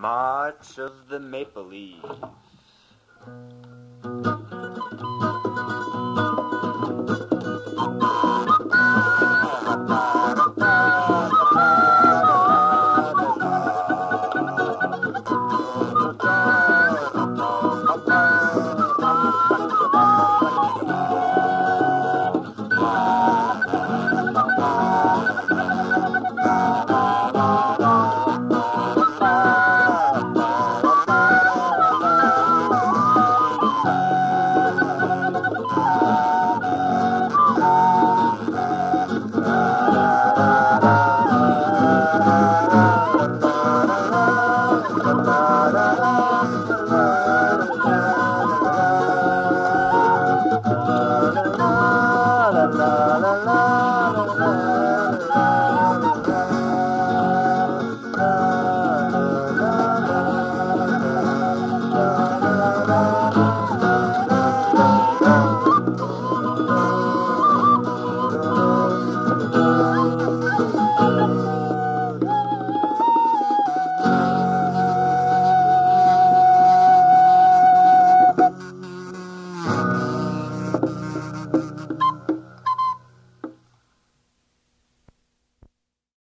March of the Maple Leaves.